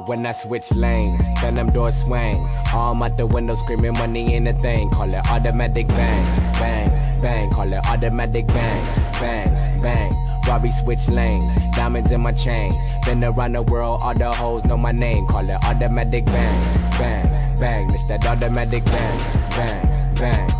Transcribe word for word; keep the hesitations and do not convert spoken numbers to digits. out when I switch lanes, then them doors swing. Arm out the window screaming money in the thing. Call it automatic bang, bang, bang. Call it automatic bang, bang, bang. Robbie switch lanes, diamonds in my chain. Been around the world, all the hoes know my name. Call it automatic bang, bang, bang. It's that automatic bang, bang, bang.